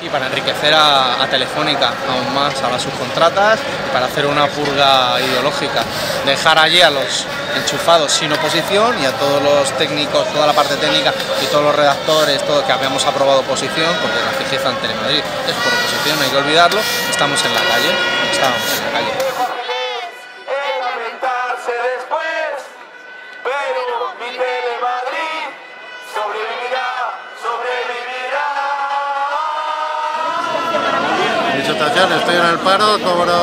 Sí, para enriquecer a Telefónica aún más, a las subcontratas, para hacer una purga ideológica, dejar allí a los enchufados sin oposición y a todos los técnicos, toda la parte técnica y todos los redactores, todo que habíamos aprobado oposición, porque la fijeza en Telemadrid es por oposición, no hay que olvidarlo, estamos en la calle, estábamos en la calle. Estoy en el paro, cobro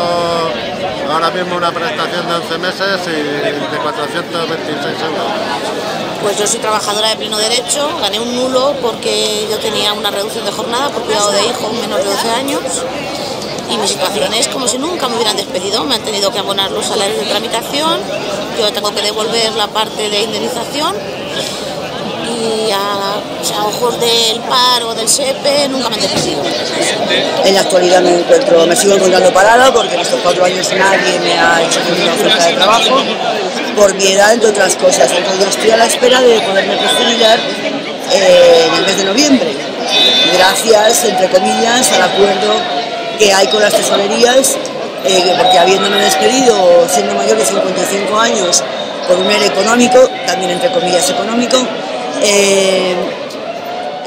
ahora mismo una prestación de 11 meses y de 426 €. Pues yo soy trabajadora de pleno derecho, gané un nulo porque yo tenía una reducción de jornada por cuidado de hijos menores de 12 años y mi situación es como si nunca me hubieran despedido, me han tenido que abonar los salarios de tramitación, yo tengo que devolver la parte de indemnización y a ojos del paro, del SEPE, nunca me han despedido. En la actualidad me sigo encontrando parada porque en estos 4 años nadie me ha hecho ninguna oferta de trabajo, por mi edad, entre otras cosas. Entonces estoy a la espera de poderme postular en el mes de noviembre, gracias, entre comillas, al acuerdo que hay con las tesorerías, porque habiéndome despedido, siendo mayor de 55 años, por un error económico, también entre comillas económico,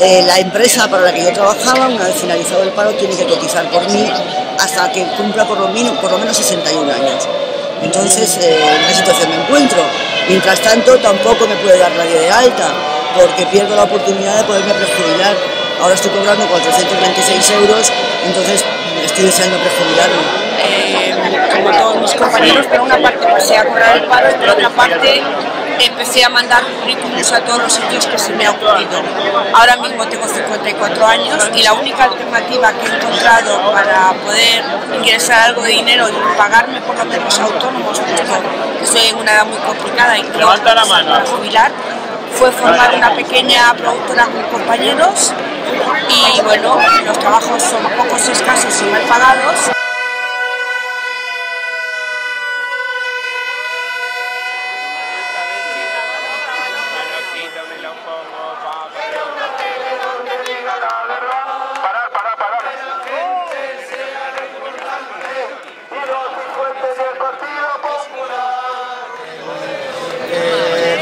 la empresa para la que yo trabajaba, una vez finalizado el paro, tiene que cotizar por mí hasta que cumpla por lo menos 61 años. Entonces, en qué situación me encuentro. Mientras tanto, tampoco me puede dar nadie de alta, porque pierdo la oportunidad de poderme prejubilar. Ahora estoy cobrando 426 €, entonces estoy deseando prejubilarme. Como todos mis compañeros, por una parte pasé a cobrar el paro y por otra parte empecé a mandar currículums a todos los sitios que se me ha ocurrido. Ahora mismo tengo 54 años y la única alternativa que he encontrado para poder ingresar algo de dinero y pagarme por lo menos autónomos, puesto que soy en una edad muy complicada y creo que para jubilar, fue formar una pequeña productora con compañeros y bueno, los trabajos son pocos, escasos y mal pagados.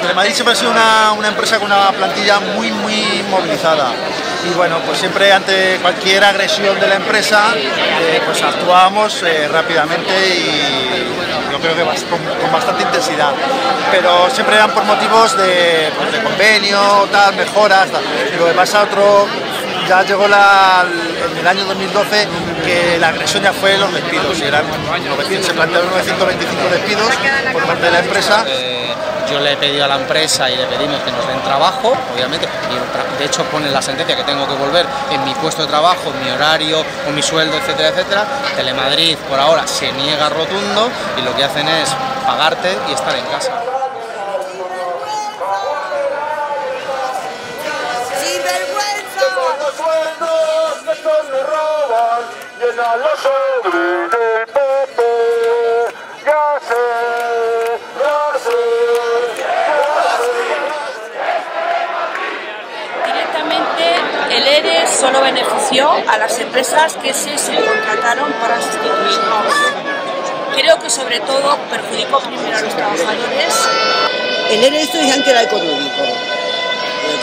Telemadrid siempre ha sido una empresa con una plantilla muy movilizada y bueno, pues siempre ante cualquier agresión de la empresa pues actuábamos rápidamente y yo creo que con bastante intensidad, pero siempre eran por motivos de convenio, tal, mejoras, tal. Lo que pasa otro, ya llegó en el año 2012 que la agresión ya fue los despidos, y eran, se plantearon 925 despidos por parte de la empresa. Yo le he pedido a la empresa y le pedimos que nos den trabajo, obviamente, y de hecho ponen la sentencia que tengo que volver en mi puesto de trabajo, en mi horario o mi sueldo, etcétera, etcétera. Telemadrid por ahora se niega rotundo y lo que hacen es pagarte y estar en casa. ¡Sin vergüenza! Los sueldos que estos me roban, llenan los sobres de papel, El ERE solo benefició a las empresas que se subcontrataron para sustituirnos. Creo que sobre todo perjudicó primero a los trabajadores. El ERE esto es era económico,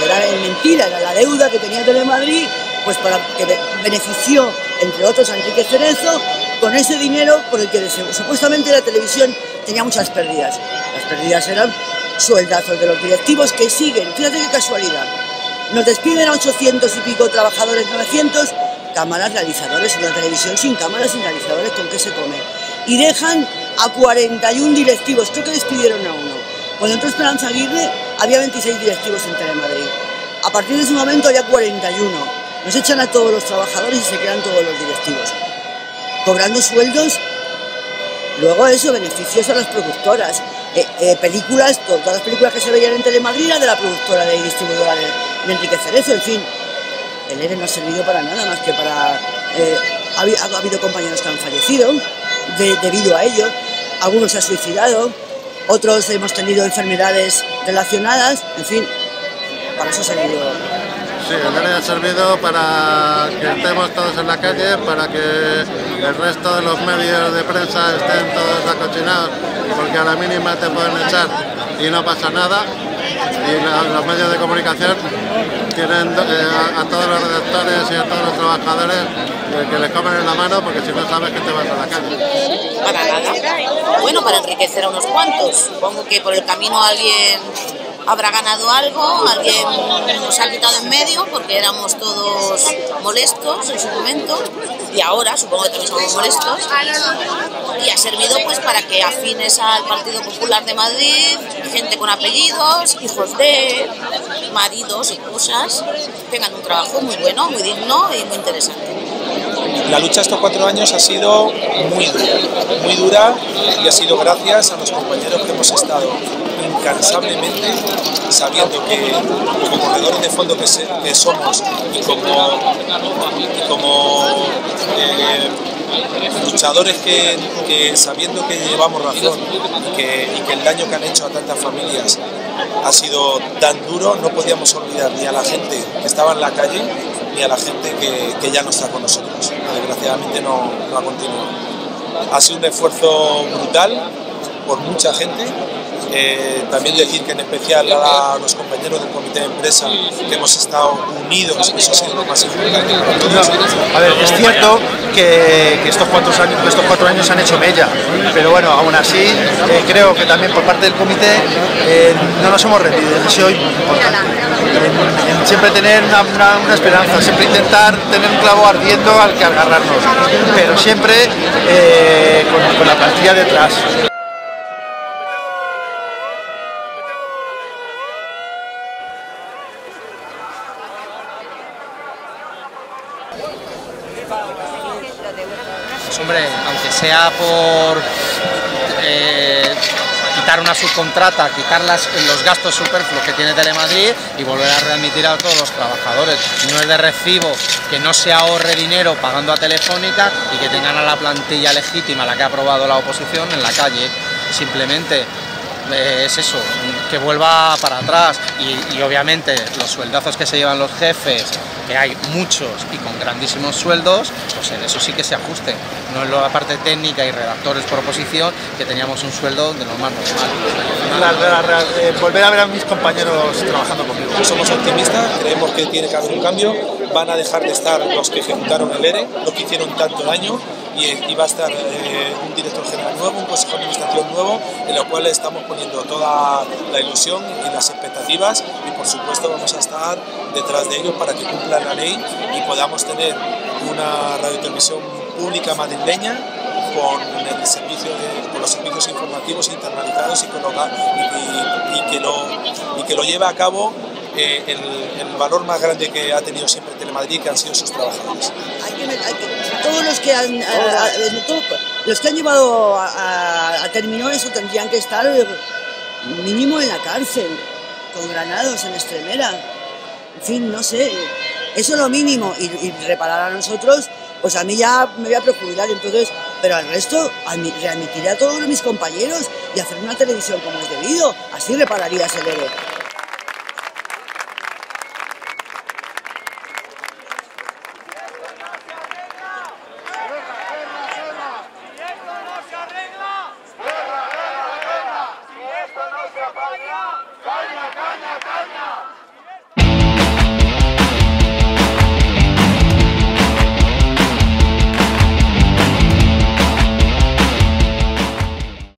era mentira, era la deuda que tenía Telemadrid, pues para que benefició, entre otros, a Enrique Cerezo, con ese dinero por el que supuestamente la televisión tenía muchas pérdidas. Las pérdidas eran sueldazos de los directivos que siguen, fíjate qué casualidad. Nos despiden a 800 y pico trabajadores, 900, cámaras, realizadores, una televisión sin cámaras, sin realizadores, ¿con qué se come? Y dejan a 41 directivos, creo que despidieron a uno. Cuando entró Esperanza Aguirre había 26 directivos en Telemadrid. A partir de ese momento había 41. Nos echan a todos los trabajadores y se quedan todos los directivos, cobrando sueldos. Luego eso, beneficioso a las productoras. Películas, todas las películas que se veían en Telemadrid eran de la productora y distribuidora de Enrique Cerezo, en fin. El ERE no ha servido para nada más que para... ha habido compañeros que han fallecido debido a ello, algunos se han suicidado, otros hemos tenido enfermedades relacionadas, en fin, para eso ha servido. sí, no le ha servido para que estemos todos en la calle, para que el resto de los medios de prensa estén todos acochinados, porque a la mínima te pueden echar y no pasa nada. Y los medios de comunicación tienen a todos los redactores y a todos los trabajadores que les comen en la mano, porque si no sabes que te vas a la calle. Para nada. Bueno, para enriquecer a unos cuantos. Supongo que por el camino alguien habrá ganado algo, alguien nos ha quitado en medio porque éramos todos molestos en su momento y ahora supongo que todos somos molestos, y ha servido pues para que afines al Partido Popular de Madrid, gente con apellidos, hijos de, maridos y cosas, tengan un trabajo muy bueno, muy digno y muy interesante. La lucha estos 4 años ha sido muy dura y ha sido gracias a los compañeros que hemos estado incansablemente, sabiendo que como corredores de fondo que somos y como luchadores que sabiendo que llevamos razón y que el daño que han hecho a tantas familias ha sido tan duro, no podíamos olvidar ni a la gente que estaba en la calle ni a la gente que ya no está con nosotros, que desgraciadamente no ha continuado. Ha sido un esfuerzo brutal por mucha gente. También decir que en especial a los compañeros del comité de empresa que hemos estado unidos, eso ha sido lo más importante. A ver, es cierto que estos cuatro años han hecho mella, pero bueno, aún así creo que también por parte del comité no nos hemos rendido, eso ha sido importante. Siempre tener una esperanza, siempre intentar tener un clavo ardiendo al que agarrarnos, pero siempre con la plantilla detrás. Pues hombre, aunque sea por quitar una subcontrata, quitar los gastos superfluos que tiene Telemadrid y volver a readmitir a todos los trabajadores. No es de recibo que no se ahorre dinero pagando a Telefónica y que tengan a la plantilla legítima, la que ha aprobado la oposición, en la calle. Simplemente es eso, que vuelva para atrás y obviamente los sueldazos que se llevan los jefes, que hay muchos y con grandísimos sueldos, pues en eso sí que se ajusten. No en la parte técnica y redactores por oposición, que teníamos un sueldo de lo más normal. Volver a ver a mis compañeros trabajando conmigo. Somos optimistas, creemos que tiene que haber un cambio, van a dejar de estar los que ejecutaron el ERE, los que hicieron tanto daño, y va a estar un director general nuevo, un consejo de administración nuevo, en lo cual estamos poniendo toda la ilusión y las expectativas, y por supuesto vamos a estar detrás de ellos para que cumplan la ley y podamos tener una radiotelevisión pública madrileña con los servicios informativos internalizados y que lo lleve a cabo el valor más grande que ha tenido siempre Telemadrid, que han sido sus trabajadores. Todos los que han llevado a término eso tendrían que estar mínimo en la cárcel, con Granados, en Extremera, en fin, no sé, eso es lo mínimo, y reparar a nosotros, pues a mí ya me voy a procurar, entonces, pero al resto readmitiré a todos mis compañeros y hacer una televisión como es debido, así repararías el ERE. ¡Caña, caña!